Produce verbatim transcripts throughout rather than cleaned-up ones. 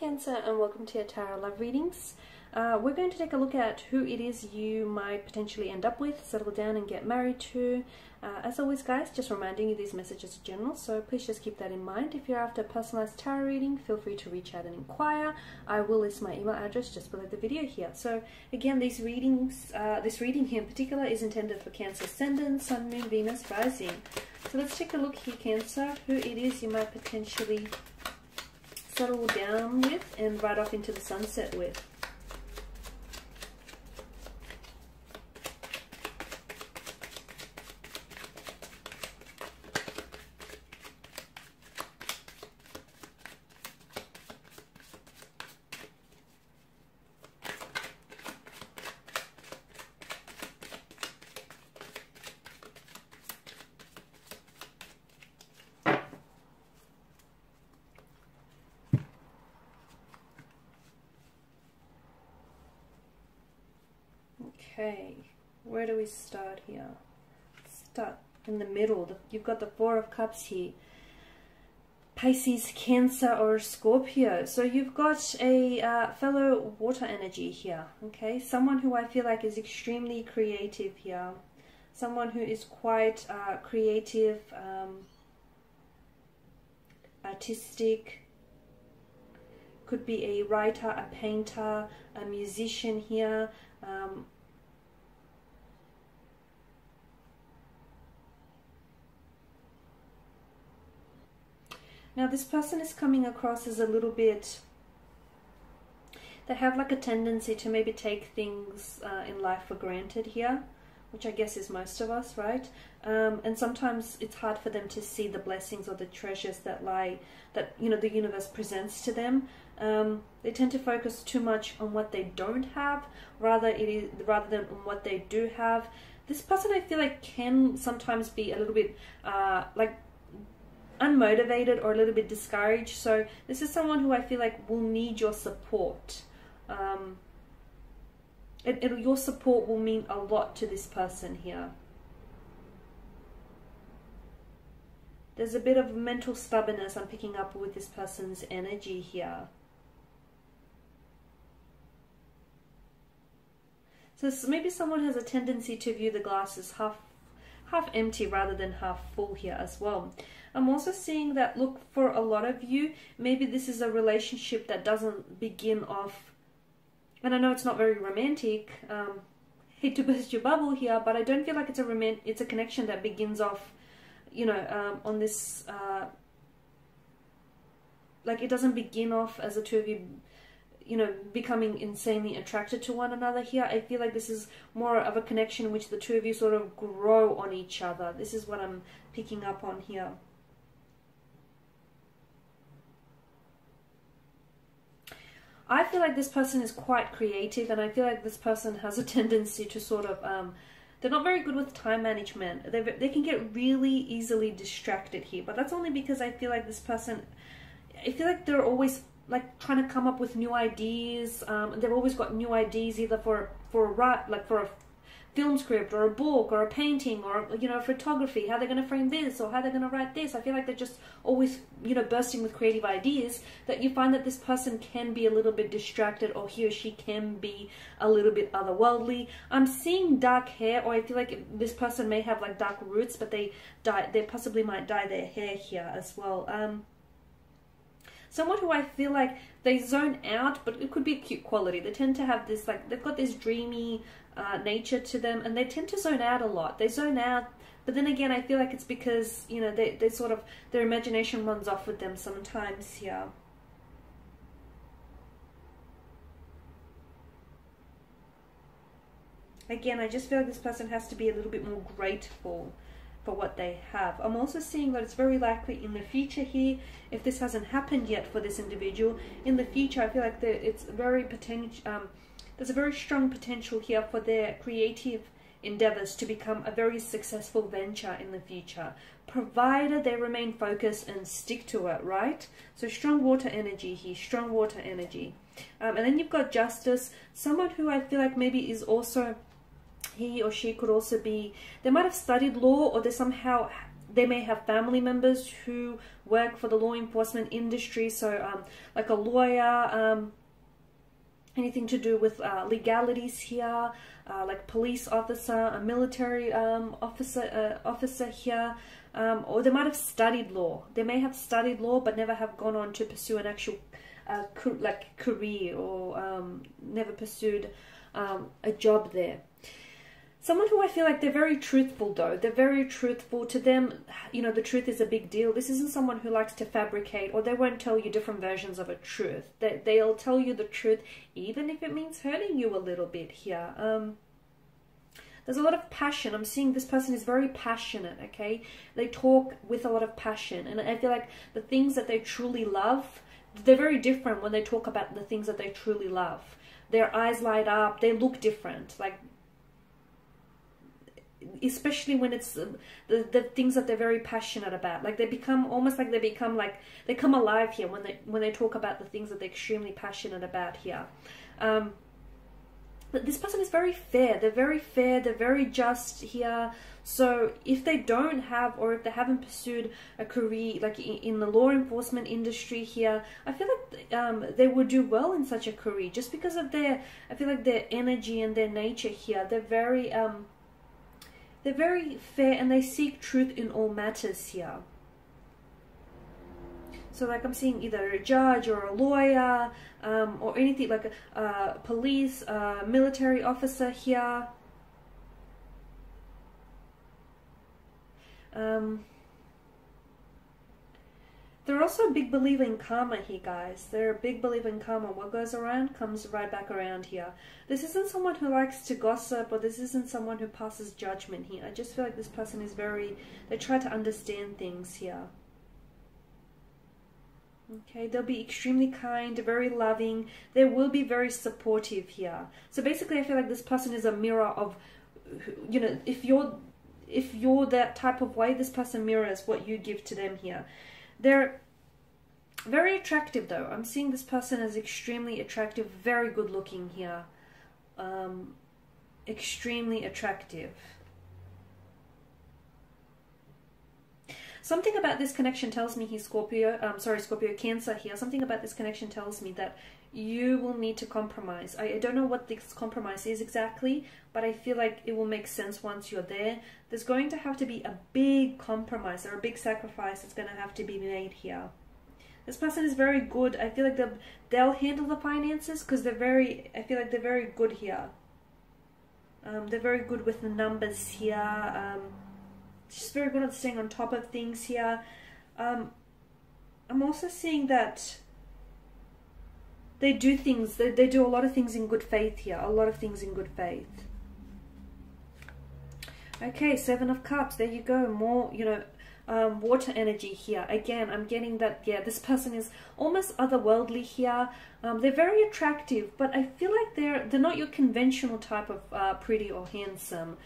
Cancer and welcome to your Tarot Love Readings. Uh, we're going to take a look at who it is you might potentially end up with, settle down and get married to. Uh, as always guys, just reminding you these messages are general, so please just keep that in mind. If you're after a personalised tarot reading, feel free to reach out and inquire. I will list my email address just below the video here. So again, these readings, uh, this reading here in particular is intended for Cancer Ascendant, Sun, Moon, Venus, Rising. So let's take a look here, Cancer, who it is you might potentially settle down with and ride off into the sunset with. Okay, where do we start here? Start in the middle. You've got the Four of Cups here. Pisces, Cancer or Scorpio. So you've got a uh, fellow water energy here. Okay, someone who I feel like is extremely creative here. Someone who is quite uh, creative, um, artistic. Could be a writer, a painter, a musician here. Um, Now this person is coming across as a little bit, they have like a tendency to maybe take things uh, in life for granted here, which I guess is most of us, right? Um, and sometimes it's hard for them to see the blessings or the treasures that lie, that, you know, the universe presents to them. Um, they tend to focus too much on what they don't have, rather it is rather than on what they do have. This person I feel like can sometimes be a little bit uh, like, unmotivated or a little bit discouraged, so this is someone who I feel like will need your support. Um, it, it, your support will mean a lot to this person here. There's a bit of mental stubbornness I'm picking up with this person's energy here. So maybe someone has a tendency to view the glass as half half empty rather than half full here as well. I'm also seeing that, look, for a lot of you, maybe this is a relationship that doesn't begin off, and I know it's not very romantic, um, hate to burst your bubble here, but I don't feel like it's a romantic, it's a connection that begins off, you know, um, on this, uh, like it doesn't begin off as the two of you, you know, becoming insanely attracted to one another here. I feel like this is more of a connection in which the two of you sort of grow on each other. This is what I'm picking up on here. I feel like this person is quite creative, and I feel like this person has a tendency to sort of, um, they're not very good with time management. They, they can get really easily distracted here, but that's only because I feel like this person, I feel like they're always like trying to come up with new ideas. Um, they've always got new ideas, either for, for a write, like for a film script or a book or a painting or, you know, photography, how they're going to frame this or how they're going to write this. I feel like they're just always, you know, bursting with creative ideas, that you find that this person can be a little bit distracted, or he or she can be a little bit otherworldly. I'm seeing dark hair, or I feel like this person may have like dark roots, but they dye, they possibly might dye their hair here as well. Um, Someone who I feel like they zone out, but it could be a cute quality. They tend to have this, like, they've got this dreamy uh, nature to them, and they tend to zone out a lot. They zone out, but then again, I feel like it's because, you know, they, they sort of, their imagination runs off with them sometimes here. Yeah. Again, I just feel like this person has to be a little bit more grateful for what they have. I'm also seeing that it's very likely in the future here, if this hasn't happened yet for this individual, in the future I feel like the, it's very potential, um, there's a very strong potential here for their creative endeavors to become a very successful venture in the future, provided they remain focused and stick to it, right? So strong water energy here, strong water energy. Um, and then you've got Justice, someone who I feel like maybe is also, he or she could also be, they might have studied law, or they somehow they may have family members who work for the law enforcement industry, so um, like a lawyer, um, anything to do with uh, legalities here, uh, like police officer, a military um, officer, uh, officer here, um, or they might have studied law. They may have studied law but never have gone on to pursue an actual uh, like career, or um, never pursued um, a job there. Someone who I feel like they're very truthful though. They're very truthful to them. You know, the truth is a big deal. This isn't someone who likes to fabricate, or they won't tell you different versions of a truth. They, they'll tell you the truth, even if it means hurting you a little bit here. Um, there's a lot of passion. I'm seeing this person is very passionate, okay? They talk with a lot of passion. And I feel like the things that they truly love, they're very different when they talk about the things that they truly love. Their eyes light up. They look different. Like, especially when it's the, the things that they're very passionate about, like they become almost like they become like they come alive here when they when they talk about the things that they're extremely passionate about here. Um but this person is very fair. They're very fair, they're very just here. So if they don't have, or if they haven't pursued a career like in, in the law enforcement industry here, I feel like um, they would do well in such a career, just because of their, I feel like their energy and their nature here. They're very um They're very fair, and they seek truth in all matters here. So like I'm seeing either a judge or a lawyer, um, or anything like a uh, police, uh, military officer here. Um, they're also a big believer in karma here, guys. They're a big believer in karma. What goes around comes right back around here. This isn't someone who likes to gossip, or this isn't someone who passes judgment here. I just feel like this person is very, they try to understand things here. Okay, they'll be extremely kind, very loving. They will be very supportive here. So basically I feel like this person is a mirror of, you know, if you're, if you're that type of way, this person mirrors what you give to them here. They're very attractive though. I'm seeing this person as extremely attractive, very good looking here. Um, extremely attractive. Something about this connection tells me he's Scorpio, um, sorry, Scorpio, Cancer here. Something about this connection tells me that you will need to compromise. I, I don't know what this compromise is exactly, but I feel like it will make sense once you're there. There's going to have to be a big compromise, or a big sacrifice that's going to have to be made here. This person is very good. I feel like they'll, they'll handle the finances, because they're very, I feel like they're very good here. Um, they're very good with the numbers here. Um, just very good at staying on top of things here. Um, I'm also seeing that they do things, they, they do a lot of things in good faith here, a lot of things in good faith. Okay, Seven of Cups, there you go, more, you know, um, water energy here. Again, I'm getting that, yeah, this person is almost otherworldly here. Um, they're very attractive, but I feel like they're, they're not your conventional type of uh, pretty or handsome.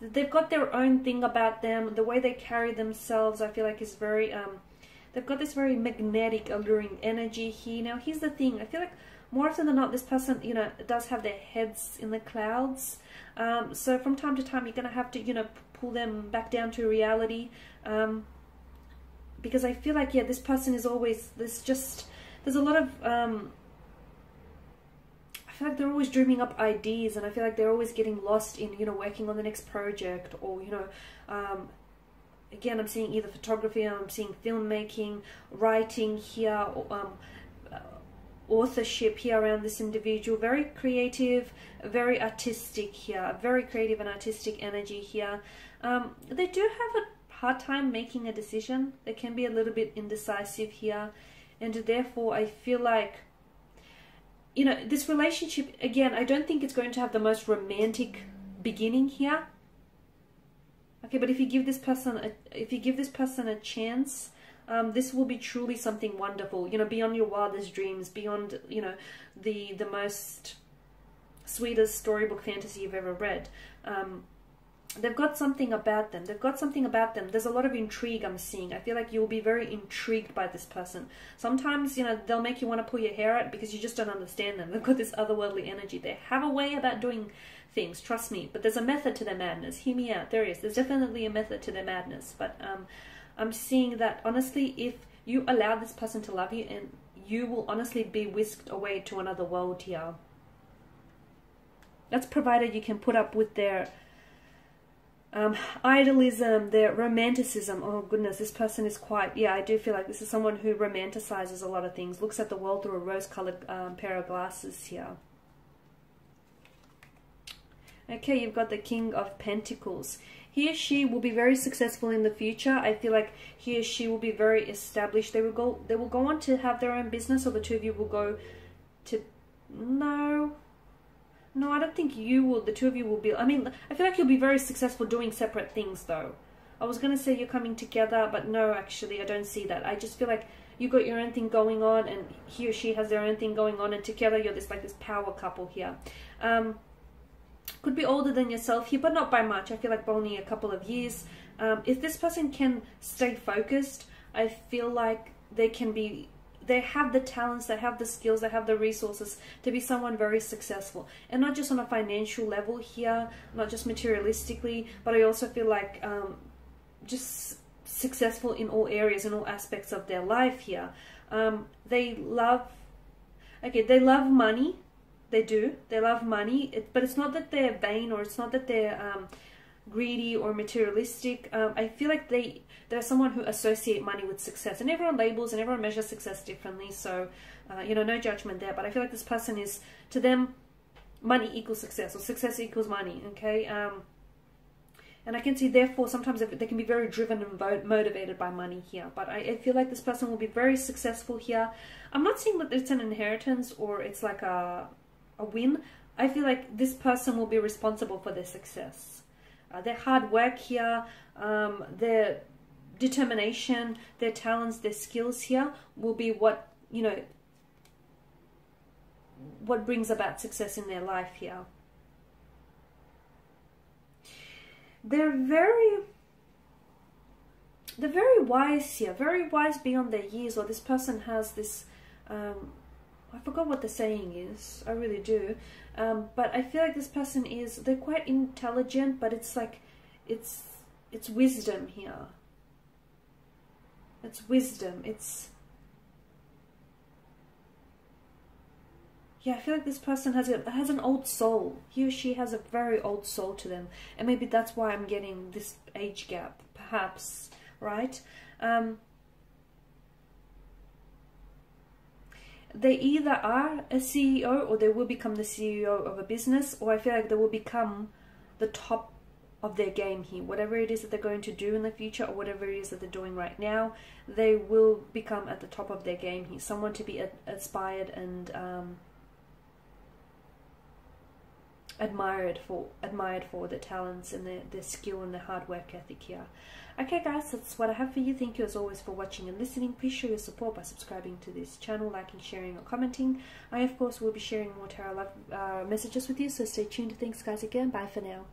They've got their own thing about them. The way they carry themselves, I feel like is very, um, they've got this very magnetic, alluring energy here. Now, here's the thing. I feel like more often than not, this person, you know, does have their heads in the clouds. Um, so from time to time, you're going to have to, you know, pull them back down to reality. Um, because I feel like, yeah, this person is always, there's just, there's a lot of, um, I feel like they're always dreaming up ideas. And I feel like they're always getting lost in, you know, working on the next project, or, you know, um, again, I'm seeing either photography, I'm seeing filmmaking, writing here, um, authorship here around this individual. Very creative, very artistic here, very creative and artistic energy here. Um, they do have a hard time making a decision. They can be a little bit indecisive here. And therefore, I feel like, you know, this relationship, again, I don't think it's going to have the most romantic beginning here. Okay, but if you give this person a, if you give this person a chance, um, this will be truly something wonderful. You know, beyond your wildest dreams, beyond, you know, the the most sweetest storybook fantasy you've ever read. Um, they've got something about them. They've got something about them. There's a lot of intrigue I'm seeing. I feel like you'll be very intrigued by this person. Sometimes, you know, they'll make you want to pull your hair out because you just don't understand them. They've got this otherworldly energy. They have a way about doing things, trust me, but there's a method to their madness. Hear me out. There is. There's definitely a method to their madness, but um, I'm seeing that honestly, if you allow this person to love you, and you will honestly be whisked away to another world here. That's provided you can put up with their um, idealism, their romanticism. Oh goodness, this person is quite, yeah, I do feel like this is someone who romanticizes a lot of things, looks at the world through a rose-colored um, pair of glasses here. Okay, you've got the King of Pentacles. He or she will be very successful in the future. I feel like he or she will be very established. They will go, they will go on to have their own business, or the two of you will go to, no. No, I don't think you will, the two of you will be, I mean, I feel like you'll be very successful doing separate things though. I was going to say you're coming together, but no, actually, I don't see that. I just feel like you got your own thing going on, and he or she has their own thing going on, and together you're this, like this power couple here. Um... Could be older than yourself here, but not by much. I feel like only a couple of years. Um, if this person can stay focused, I feel like they can be, they have the talents, they have the skills, they have the resources to be someone very successful. And not just on a financial level here, not just materialistically, but I also feel like um, just successful in all areas, in all aspects of their life here. Um, they love, okay, they love money. They do. They love money, it, but it's not that they're vain, or it's not that they're um, greedy or materialistic. Um, I feel like they, they're someone who associate money with success, and everyone labels and everyone measures success differently. So, uh, you know, no judgment there, but I feel like this person is, to them, money equals success, or success equals money, okay? Um, and I can see, therefore, sometimes they can be very driven and motivated by money here. But I, I feel like this person will be very successful here. I'm not seeing that it's an inheritance, or it's like a... a win. I feel like this person will be responsible for their success. Uh, their hard work here, um, their determination, their talents, their skills here will be what, you know, what brings about success in their life here. They're very, they're very wise here, very wise beyond their years, or this person has this, um, I forgot what the saying is, I really do, um, but I feel like this person is, they're quite intelligent, but it's like, it's, it's wisdom here. It's wisdom, it's, yeah, I feel like this person has, a, has an old soul. He or she has a very old soul to them, and maybe that's why I'm getting this age gap, perhaps, right? Um... They either are a C E O, or they will become the C E O of a business, or I feel like they will become the top of their game here. Whatever it is that they're going to do in the future, or whatever it is that they're doing right now, they will become at the top of their game here. Someone to be aspired and um, admired for, admired for their talents and their, their skill and their hard work ethic here. Okay guys, that's what I have for you. Thank you as always for watching and listening. Please show your support by subscribing to this channel, liking, sharing or commenting. I of course will be sharing more tarot love uh, messages with you, so stay tuned. Thanks guys again. Bye for now.